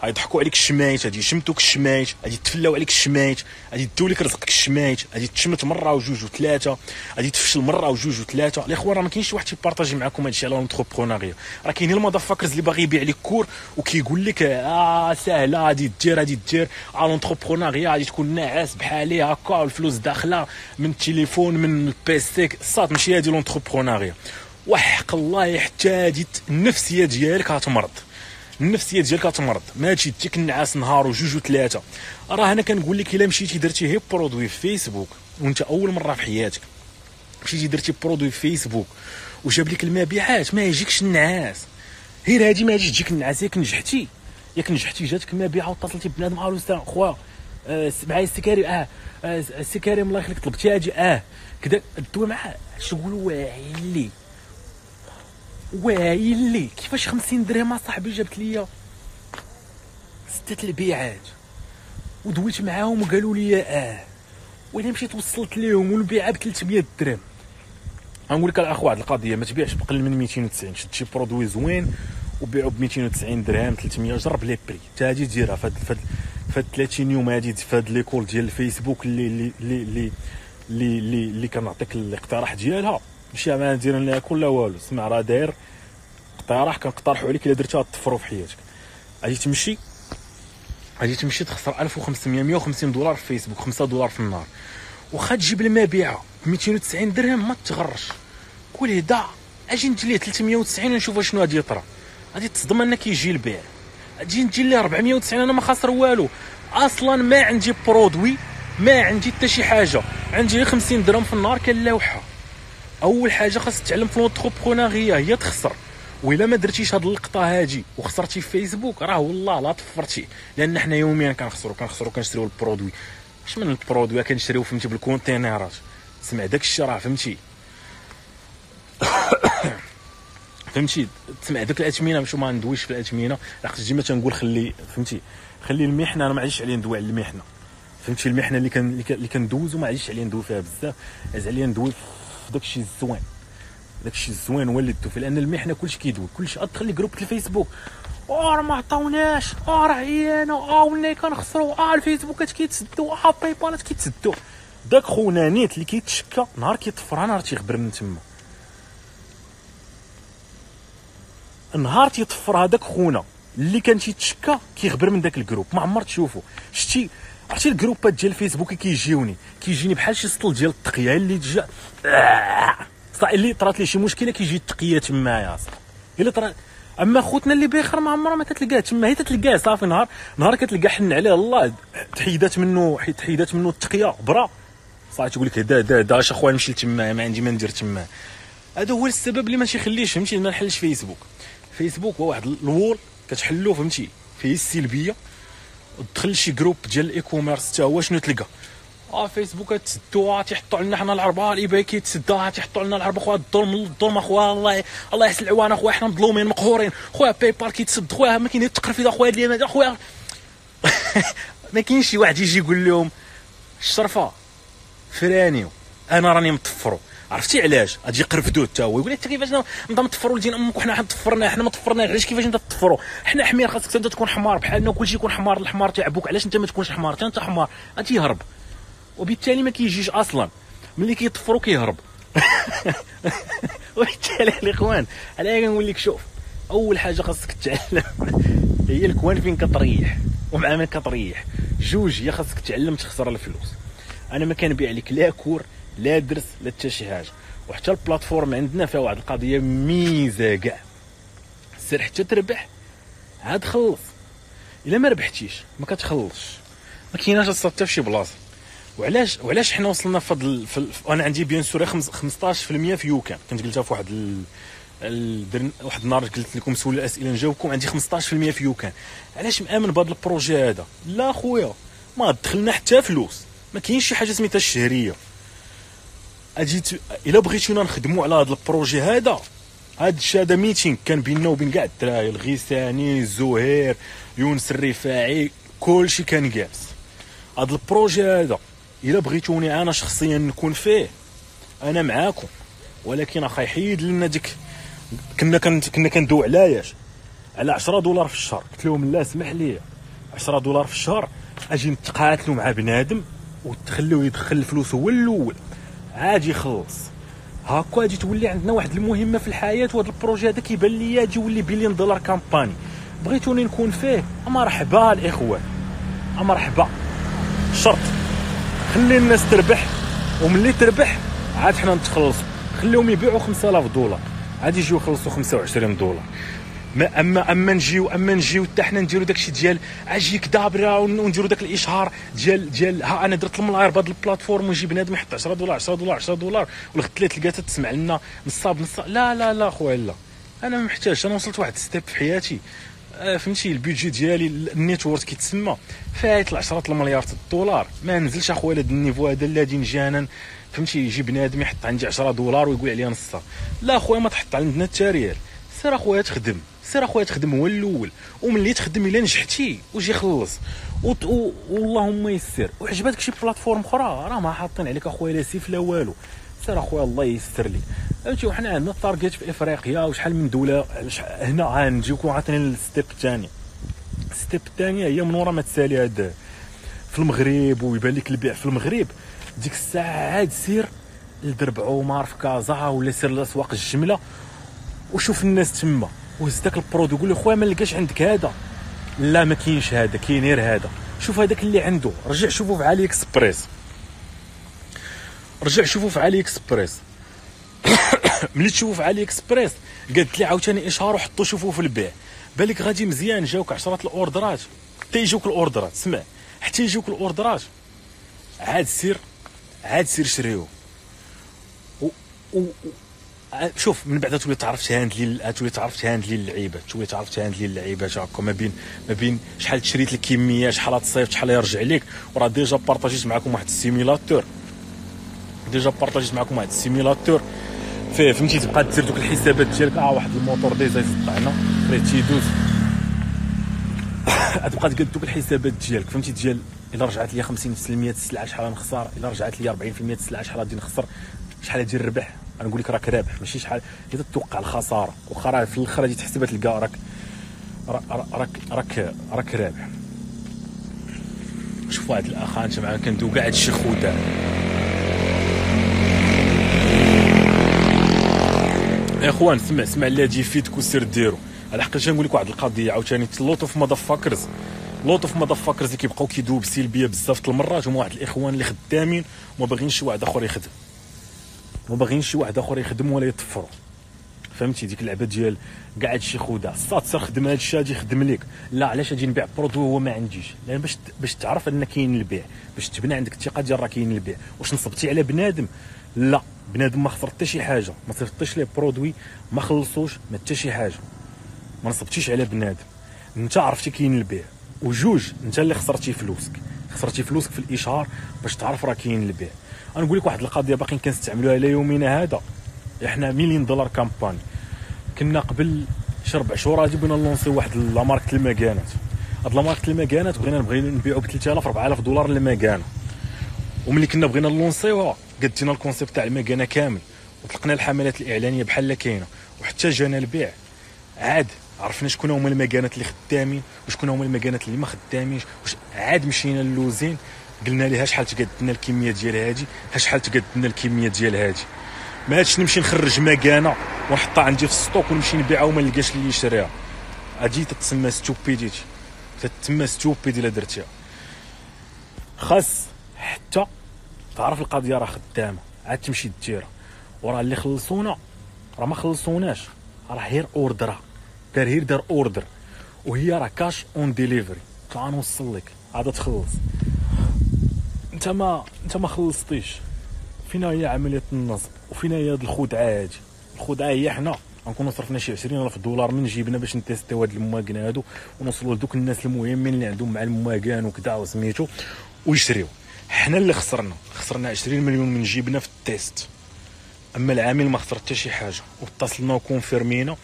غيضحكوا عليك الشميت، غادي يشمتوك الشميت، غادي يتفلاو عليك الشميت، غادي يديو لك رزقك الشميت، غادي تشمت مره وجوج وثلاثه، غادي تفشل مره وجوج وثلاثه. الاخوان راه ما كاينش شي واحد تيبارطاجي معكم هادشي على لونتربرونيا، راه كاينين المضافاكرز اللي باغي يبيع لك كور وكيقول لك اه ساهله غادي دير غادي دير على لونتربرونيا، غادي تكون ناعس بحالي هكا والفلوس داخله من التليفون من البيسيك. الصاد ماشي هادي لونتربرونيا، وحق الله حتى هادي النفسيه ديالك غتمرض، النفسيه ديالك كتمرض، ماشي ديك النعاس نهار وجوج وثلاثه. راه انا كنقول لك الا مشيتي درتي هي برودوي في فيسبوك وانت اول مره في حياتك مشيتي درتي برودوي في فيسبوك وجاب لك المبيعات ما يجيكش النعاس، غير هذه ما يجيش تجيك النعاس. ياك نجحتي ياك نجحتي جاتك مبيعه واتصلتي بنادم قالو ستا خويا آه معايا السكري اه, آه السكري الله يخليك طلبت اجي اه كذا الدواء معاه شغل واعيلي واعيلي كيفاش خمسين درهم صاحبي جابت لي ستة البيعات ودويت معاهم وقالوا لي اه وانا مشيت وصلت لهم والبيعه ب ثلاث مية درهم. غنقول لك الاخ واحد القضيه ما تبيعش بقل من مئتين وتسعين، شد شي برودوي زوين وبيعوا ب مئتين وتسعين درهم ثلاث مية، جرب لي بري حتى هادي ديرها فهاد فهاد ثلاثين يوم هادي فهاد ليكول ديال الفيسبوك اللي اللي اللي اللي اللي كنعطيك الاقتراح ديالها ماشي ما ندير لها كل والو، سمع راه داير اقتراح كنقترحوا عليك الا درتها تطفروا في حياتك. غادي تمشي غادي تمشي تخسر ألف وخمسمية مية وخمسين دولار في فيسبوك، خمسة دولار في النهار، واخا تجيب المبيعه ب مئتين وتسعين درهم ما تغرش، كل هدا اجي ندير ليه ثلاث مية وتسعين نشوف شنو غادي يطرى، غادي تصدم انك يجي البيع، اجي ندير ليه أربعمية وتسعين انا ما خاسر والو، اصلا ما عندي برودوي ما عندي حتى شي حاجه، عندي غير خمسين درهم في النهار كنلوحها. اول حاجه خاص تتعلم في لونتربرونيا هي تخسر، وإلا ما درتيش هاد اللقطه هادي وخسرتي في فيسبوك راه والله لا تفرتي، لان حنا يوميا كنخسروا كنخسروا كنشريو البرودوي، اش من البرودوي كنشريو فهمتي بالكونتينرات، سمع داك الشيء راه فهمتي فهمتي تسمع داك الاثمنه، مشو ما ندويش في الاثمنه لحقاش ديما تنقول خلي فهمتي خلي المحنه، انا ما عادش عليا ندوي على المحنه فهمتي، المحنه اللي كان اللي كندوزو ما عادش عليا ندوي فيها بزاف، عاد عليا ندوي في داك الشيء الزوين، داكشي الزوين هو اللي تدو فيه، لان المحنه كلشي كيدوي كلشي. ادخل لجروب الفيسبوك اه راه ما عطاوناش اه راه عيانه اه ولا كنخسروا اه الفيسبوكات كيتسدوا اه باي بالات كيتسدوا، داك خونا نيت اللي كيتشكى نهار كيطفر نهار تيغبر من تما، نهار تيطفر هذاك خونا اللي كان تيتشكى كيغبر من داك الجروب، ما عمر تشوفو شتي عرفتي الجروبات ديال الفيسبوك كيجيوني كيجيني بحال شي سطل ديال التقيه اللي تجا اللي طرات لي شي مشكله كيجي التقيه تمايا صافي الا طرات. اما خوتنا اللي بخير ما عمره ما كتلقاه تما، هي تتلقاه صافي نهار نهار كتلقى حن عليه الله تحيدات منه حيت تحيدات منه التقيه برا صافي تقول لك هدا هدا هدا اش اخوان نمشي لتما ما عندي ما ندير تما. هذا هو السبب اللي ما تيخليش فهمتي ما نحلش فيسبوك. فيسبوك هو واحد الوول كتحلو فهمتي فيه السلبيه، دخل شي جروب ديال الايكوميرس حتى هو شنو تلقى اه فيسبوك تسدوا تيحطوا لنا حنا العربه الايباي كيتسدها تيحطوا لنا العربه خويا الظلم الظلم اخويا الله الله يحسن العوان اخويا حنا مظلومين مقهورين خويا باي بال كيتسد خويا ما كاين التقرفيد اخويا ديالنا اخويا ما كاينش شي واحد يجي يقول لهم الشرفه فرانيو انا راني مطفرو. عرفتي علاش غادي يقرفدوه حتى هو يقول لك كيفاش انت مطفرو لدين امك وحنا حنا طفرنا حنا ما طفرناش علاش كيفاش انت تطفرو حنا حمير خاصك انت تكون حمار بحالنا وكلشي يكون حمار الحمار تيعبوك علاش انت ما تكونش حمار حتى انت حمار غادي يهرب وبالتالي ما كيجيش اصلا ملي كيطفروا كيهرب. وبالتالي الاخوان علاه كنقول لك شوف اول حاجه خاصك تتعلم هي الكوان فين كتريح ومع من كتريح، جوج هي خاصك تتعلم تخسر الفلوس. انا ما كنبيع لك لا كور لا درس لا حتى شي حاجه، وحتى البلاتفورم عندنا فيها واحد القضيه ميزه كاع سير حتى تربح عاد خلص، الا ما ربحتيش ما كتخلصش ما كايناش الصوت حتى فشي بلاصه. وعلاش وعلاش حنا وصلنا في هذا فضل... انا عندي بيان سور خمسطاش بالمية في يوكان كنت قلتها في واحد ال... ال... درن... واحد النهار قلت لكم سولوا الاسئله نجاوبكم، عندي خمسطاش بالمية في يوكان. علاش مامن بهذا البروجي هذا؟ لا خويا ما دخلنا حتى فلوس، ما كاينش شي حاجه سميتها الشهريه. اجي ت... الا بغيتونا نخدموا على هذا البروجي هذا، هذا الشيء هذا ميتين كان بيننا وبين كاع الدراري الغيساني زهير يونس الرفاعي كلشي كان جالس. هذا البروجي هذا إلا بغيتوني أنا شخصيا نكون فيه أنا معاكم، ولكن أخا يحيد لنا ديك كنا كنا كندوي علاياش على عشرة دولار في الشهر، قلت لهم لا اسمح لي عشرة دولار في الشهر أجي نتقاتلوا مع بنادم وتخلوه يدخل الفلوس هو الأول عاد يخلص، هاكا أجي تولي عندنا واحد المهمة في الحياة. وهذا البروجي هذا كيبان لي أجي يولي بليون دولار كامباني، بغيتوني نكون فيه مرحبا الإخوان مرحبا، شرط خلي الناس تربح وملي تربح عاد حنا نتخلصوا، خليهم يبيعوا خمسة آلاف دولار عاد يجيو يخلصوا خمسة وعشرين دولار. ما اما اما نجيو اما نجيو حتى حنا نديروا داكشي ديال اجيك دابره ونديروا داك الاشهار ديال ديال ها انا درت الملاير بهاد البلاتفورم ونجي بنادم يحط عشرة دولار عشرة دولار عشرة دولار والغد اللي تلقاتها تسمع لنا نصاب نصاب. لا لا لا خويا لا، انا ما محتاجش، انا وصلت واحد ستيب في حياتي فهمتي البيدجي ديالي النيتورك كيتسمى فايت العشرات المليارات الدولار. ما نزلش اخويا لهاد النيفو هذا الذي جانا فهمتي يجي بنادم يحط عندي عشرة دولار ويقول عليا نصها. لا اخويا ما تحط عندنا التاريال، سير اخويا تخدم، سير اخويا تخدم هو الاول، وملي تخدم الا نجحتي وجي خلص واللهم يسر. وعجباتك شي بلاتفورم اخرى راه ما حاطين عليك اخويا لا سيف لا والو، سير اخويا الله يستر لي. فهمتي وحنا عندنا التارجيت في افريقيا وشحال من دوله هنا غنجيكم. عطينا الستيب الثاني، الستيب الثانيه هي من ورا ما تسالي هذا في المغرب ويبان لك البيع في المغرب، ديك الساعه عاد سير لدرب عمر في كازا ولا سير لاسواق الجمله وشوف الناس تما وهز داك البرودوي قول له خويا ما نلقاش عندك هذا، لا ما كاينش هذا كاين غير هذا، شوف هذاك اللي عنده رجع شوفو في علي اكسبريس، رجع شوفو في علي اكسبريس. ملي تشوفو في علي اكسبريس قالت لي عاوتاني اشهار وحطو شوفو في البيع، بالك غادي مزيان جاوك عشرات الاوردرات حتى يجوك الاوردرات، سمع حتى يجوك الاوردرات عاد سير عاد سير شريو و, و... شوف من بعد تولي تعرف تهاندلي تولي تعرف تهاندلي اللعيبه تولي تعرف تهاندلي اللعيبه هكا ما بين ما بين شحال شريت الكميه شحال تصيفط شحال يرجع لك. وراه ديجا بارطاجيت معكم واحد السيميلاتور، ديجا بارطاجيت معكم واحد السيميلاتور فيه فهمتي تبقى دير دوك الحسابات ديالك. اه واحد الموتور ديجا يسطع هنا راه تيدوز تبقى تقاد دوك الحسابات ديالك فهمتي ديال الا رجعت لي خمسين بالمية السلعه شحال غنخسر، الا رجعت لي أربعين بالمية السلعه شحال غادي نخسر، شحال غادي نربح. غنقول لك راك رابح ماشي شحال اللي تتوقع الخساره، واخا راه في الاخر غادي تحسبها تلقى راك راك راك راك رابح. شوف واحد الاخان جماعه كندوي كاع هادشي خداع، اخوان سمع سمع لا تجي فيتك وسير ديرو. على حق نقول لك واحد القضيه عاوتاني لوط اوف ماذا فاكرز، لوط اوف ماذا فاكرز اللي كيبقاو كيدويو بسلبيه بزاف د المرات هما واحد الاخوان اللي خدامين وما باغيينش شي واحد اخر يخدم، ما باغيينش شي واحد اخر يخدم ولا يطفروا. فهمتي ديك اللعبه ديال كاع هادشي خداع، صات سير خدم هادشي غادي يخدم ليك. لا علاش غادي نبيع برودوي هو ما عنديش؟ لان باش باش تعرف ان كاين البيع، باش تبنى عندك الثقه ديال راه كاين البيع. واش نصبتي على بنادم؟ لا بنادم ما خسر حتى شي حاجه، ما صيفطيش ليه برودوي ما خلصوش ما حتى شي حاجه، ما نصبتيش على بنادم. انت عرفتي كاين البيع، وجوج انت اللي خسرتي فلوسك، خسرتي فلوسك في الاشهار باش تعرف راه كاين البيع. غنقول لك واحد القضيه باقيين كنستعملوها الى يومنا هذا، احنا مليون دولار كامباني كنا قبل شي ربع شهور غادي بغينا نلونسيو واحد لا ماركه المكانات. هاد لا ماركه المكانات بغينا بغينا نبيعو ب ثلاثة آلاف أربعة آلاف دولار المكانه، وملي كنا بغينا نلونسيوها قدينا الكونسيبت تاع المكانه كامل وطلقنا الحملات الاعلانيه بحال لا كاينه، وحتى جانا البيع عاد عرفنا شكون هما المكانات اللي خدامين وشكون هما المكانات اللي ما خدامينش. عاد مشينا للوزين قلنا لها شحال تقدنا الكميه ديال هادي، شحال تقدنا الكميه ديال هادي، ما عادش نمشي نخرج مكانه ونحطها عندي في السطوك ونمشي نبيعها وما نلقاش اللي يشريها. هادي تتسمى ستوبيديتي، تتسمى ستوبيد الا درتيها. خاص حتى تعرف القضيه راه خدامه عاد تمشي ديرها، وراه اللي خلصونا راه ما خلصوناش، راه غير اوردر دار غير دار اوردر وهي راه كاش اون ديليفري، كنوصل لك عاد تخلص. انت ما انت ما خلصتيش. فينا هي عمليه النصب وفينا هي هاد الخدعه هادي؟ الخدعه هي حنا غنكونوا صرفنا شي عشرين ألف دولار من جيبنا باش نتيستيو هاد المواكن هادو ونوصلوا لدوك الناس المهمين اللي عندهم مع المواكن وكذا وسميتو ويشريو. حنا اللي خسرنا، خسرنا عشرين مليون من جيبنا في التيست، اما العامل ما خسر حتى شي حاجه واتصلنا وكونفيرمينا.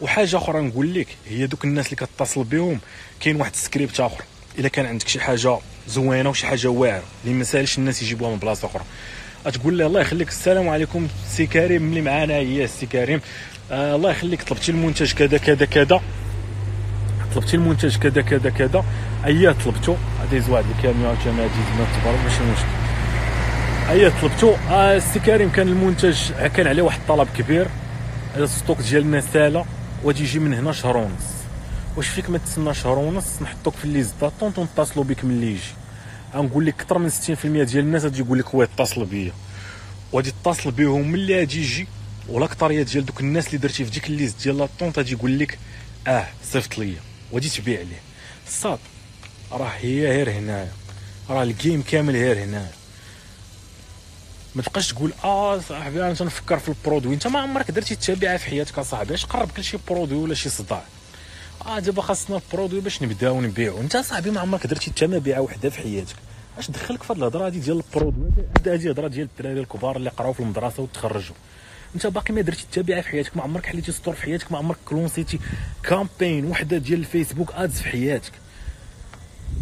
وحاجه اخرى نقول لك هي دوك الناس اللي كتتصل بهم كاين واحد السكريبت اخر، الا كان عندك شي حاجه زوينه وشي حاجه واعره اللي ما ساهلش الناس يجيبوها من بلاصه اخرى، تقول لي الله يخليك السلام عليكم سي كريم اللي معانا هي سي كريم، آه الله يخليك طلبتي المنتج كذا كذا كذا، طلبتي المنتج كذا كذا كذا، اييه طلبته غادي يزوى واحد الكاميرا حتى ما تجينا تبارك ماشي مشكل، اييه طلبته. آه سي كريم كان المنتج كان عليه واحد الطلب كبير، الستوك ديالنا ساله وغادي يجي من هنا شهر ونص، واش فيك ما تسنى شهر ونص نحطوك في ليز داتونت ونتصلوا بك ملي يجي. غنقول لك اكثر من ستين بالمية ديال الناس غادي يقول لك واه اتصل بيا، وغادي تتصل بهم ملي غادي يجي. والاكثريه ديال دوك الناس اللي درتي في ديك الليز ديال لاتونت غادي يقول لك اه صيفط ليا وغادي تبيع ليه. الصاد راه هي غير هنايا، راه الجيم كامل غير هنايا. ما تبقاش تقول اه صاحبي انا تنفكر في البرودوي، انت ما عمرك درتي التبعه في حياتك اصاحبي، اش قرب كل شي برودوي ولا شي صداع اه دابا خاصنا البرودوي باش نبداو نبيعو. انت صاحبي ما عمرك درتي حتى مبيعه وحده في حياتك، اش دخلك في هاد الهضره هادي ديال البرودوي؟ هادي هضره ديال الدراري الكبار اللي قراو في المدرسه وتخرجوا. انت باقي ما درتي حتى بيعه في حياتك، ما عمرك حليتي ستور في حياتك، ما عمرك كلونسيتي كامبين وحده ديال الفيسبوك ادز في حياتك.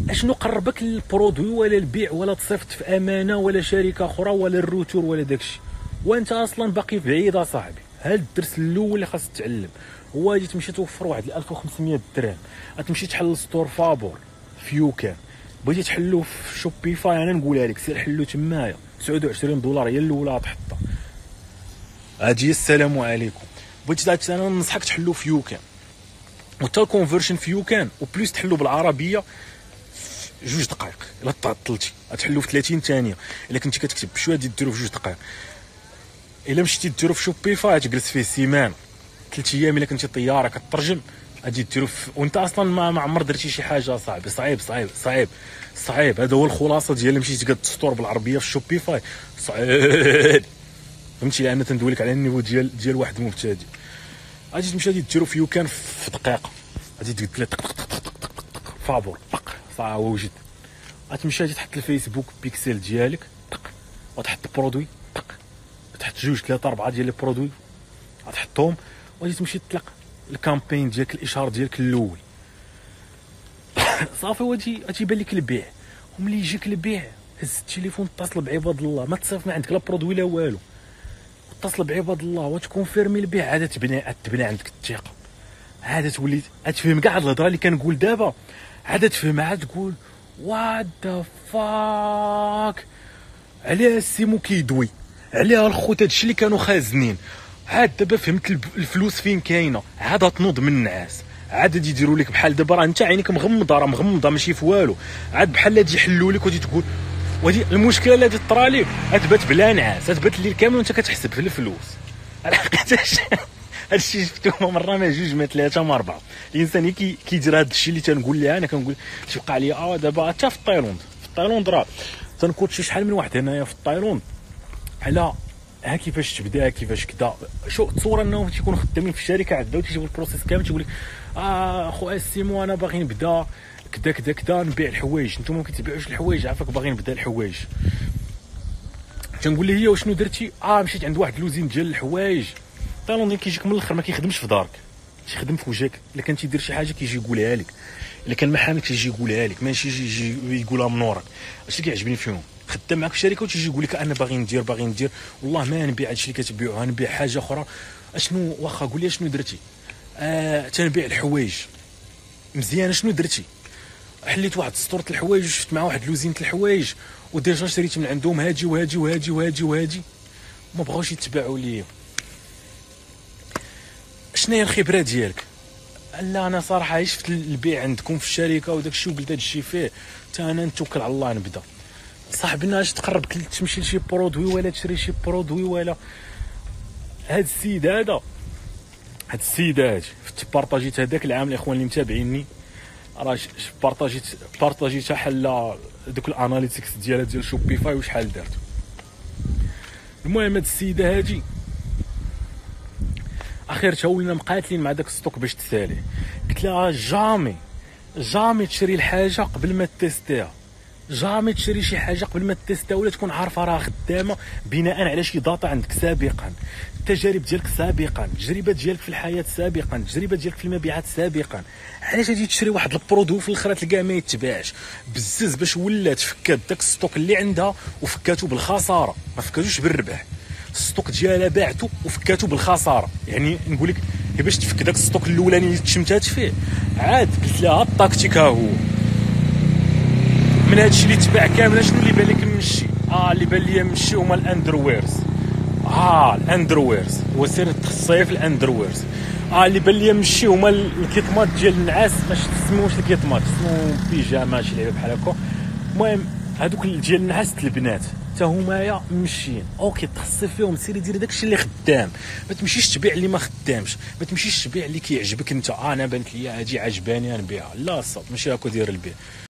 اشنو قربك للبرودوي ولا البيع ولا تصيفط في امانه ولا شركه اخرى ولا الروتور ولا داكشي؟ وانت اصلا باقي بعيد اصاحبي. هاد الدرس الاول اللي خاصك تتعلم هو غادي تمشي توفر واحد ألف وخمسمية درهم، غتمشي تحل ستور فابور فيوكان، بغيتي تحلو في شوبيفاي انا نقولها لك سير حلو تمايا، تسعة وعشرين دولار هي الاولى تحطها. هادي السلام عليكم. بغيتي انا ننصحك تحلو في يوكان، وتا الكونفيرشن في يوكان وبلوس تحلو بالعربيه جوج دقائق الا تعطلتي، غتحلو في ثلاثين ثانيه الا كنتي كتكتب بشويه ديرو في جوج دقائق. الا مشيتي ديرو في شوبيفاي غتجلس فيه سيمانه ثلاث ايام الا كنتي طياره كترجم، غادي ديرو وانت اصلا ما, ما عمر درتي شي حاجه. صاحبي صعيب صعيب صعيب صعيب. هذا هو الخلاصه ديال مشيتي كتستور بالعربيه في شوبيفاي صعيب، فهمتي؟ لان تندوي لك على النيفو ديال ديال واحد مبتدئ. غادي تمشي غادي ديرو في يوكان في دقيقه، غادي تقول فابور طق صا وجد، غتمشي غادي تحط الفيسبوك بيكسل ديالك طق، وتحط برودوي طق، تحط جوج ثلاثه اربعه ديال لي برودوي غتحطهم، وغادي تمشي تطلق الكامبين ديالك الاشهار ديالك الاول. صافي وجي غتيبان لك البيع، وملي يجيك البيع هز التليفون اتصل بعباد الله، ما تصيف ما عندك لا برودوي لا والو، اتصل بعباد الله وتكونفيرمي البيع. عاد تبنى تبنى عندك الثقه، عاد تولي تفهم كاع الهضره اللي كنقول دابا، عاد تفهمها عاد تقول وات ذا فاك، عليها السيمو كيدوي، عليها الخوت هادشي اللي كانوا خازنين. عاد دابا فهمت الفلوس فين كاينه، عاد تنوض من النعاس، عاد غادي يديروا لك بحال دابا راه انت عينيك مغمضه، راه مغمضه ماشي في والو، عاد بحال غادي يحلوا لك وغادي تقول ودي المشكله اللي طرا لي غتبات بلا نعاس، غتبات الليل كامل وانت كتحسب في الفلوس. لحقاش هادشي شفتو مره ما جوج ما ثلاثه ما اربعه، الانسان كي كيدير هاد الشيء اللي تنقول لها انا، كنقول تيوقع لي اه دابا حتى في تايلاند. في تايلاند راه تنكوتشي شحال من واحد هنايا في تايلاند على ها كيفاش تبدا كيفاش كدا. شو تصور انهم تيكونوا خدامين في الشركه عندها وتيجيبوا البروسيس كامل تيقول لك اه خويا سيمو انا باغي نبدا كدا كدا كدا نبيع الحوايج، نتوما ما كتبيعوش الحوايج، عافاك باغي نبدا الحوايج. تنقول ليه هي وشنو درتي؟ اه مشيت عند واحد لوزين ديال الحوايج. الطالوندي كيجيك من الاخر ما كيخدمش في دارك، تيخدم في وجهك. الا كان تيدير شي حاجه كيجي يقولها لك، الا كان محامك تيجي يقولها لك، ماشي يجي يقولها من نورك. هادشي اللي كيعجبني فيهم، خدام معاك في الشركه وتيجي يقول لك انا باغي ندير باغي ندير والله ما نبيع هادشي اللي كتبيعوه، نبيع حاجه اخرى. اشنو واخا قول لي اشنو درتي؟ آه تنبيع الحوايج. مزيان شنو درتي؟ حليت واحد سطورة الحوايج وشفت مع واحد لوزينة الحوايج وديجا شريت من عندهم هاجي وهاجي وهاجي وهاجي وهاجي، ما بغاوش يتباعوا ليا. شناهي الخبرة ديالك؟ لا أنا صراحة شفت البيع عندكم في الشركة وداك الشيء وقلت هاد الشيء فيه، تا أنا نتوكل على الله نبدا. صاحبنا اش تقربك تمشي لشي برودوي ولا تشري شي برودوي ولا؟ هاد السيد هذا هاد السيد هادي بارطاجيت هذاك العام الإخوان اللي متابعيني، راه بارطاجيت بارطاجيت حاله دوك الاناليتيكس ديالها ديال شوبيفاي وشحال دارت. المهم هاد السيده هادي اخيرتها ولينا مقاتلين مع داك السطوك باش تساليه. قلت لها جامي جامي تشري الحاجه قبل ما تيستيها، جامي تشري شي حاجه قبل ما تيستيها ولا تكون عارفه راه خدامه بناء على شي داتا عندك سابقا، التجارب ديالك سابقا، التجربه ديالك في الحياه سابقا، التجربه ديالك في المبيعات سابقا. علاش غادي تشري واحد البرودوي وفي الاخر تلقاه ما يتباعش بزز باش ولات فكات داك الستوك اللي عندها وفكاتو بالخساره، ما فكاتوش بالربح. الستوك ديالها باعتو وفكاتو بالخساره، يعني نقول لك باش تفك داك الستوك الاولاني اللي تشمتات فيه. عاد قلت لها التكتيك ها هو من هادشي اللي تباع كامل شنو اللي بان لك نمشي؟ اه اللي بان ليا نمشي هما الاندرويرز. اه الاندرويرز وسير تخصصي في الاندرويرز. اه اللي بان ليا نمشي هما الكيطمات ديال النعاس، ما تسموش الكيطمات تسمو بيجامه شي لعبه بحال هكا. المهم هادوك ديال النعاس البنات حتى همايا مشيين اوكي تخصصي فيهم، سيري ديري داكشي اللي خدام، ما تمشيش تبيع اللي ما خدامش، ما تمشيش تبيع اللي كيعجبك انت. اه انا بانت ليا هادي عجباني نبيعها، لا صاحبي ماشي هكا داير البيع.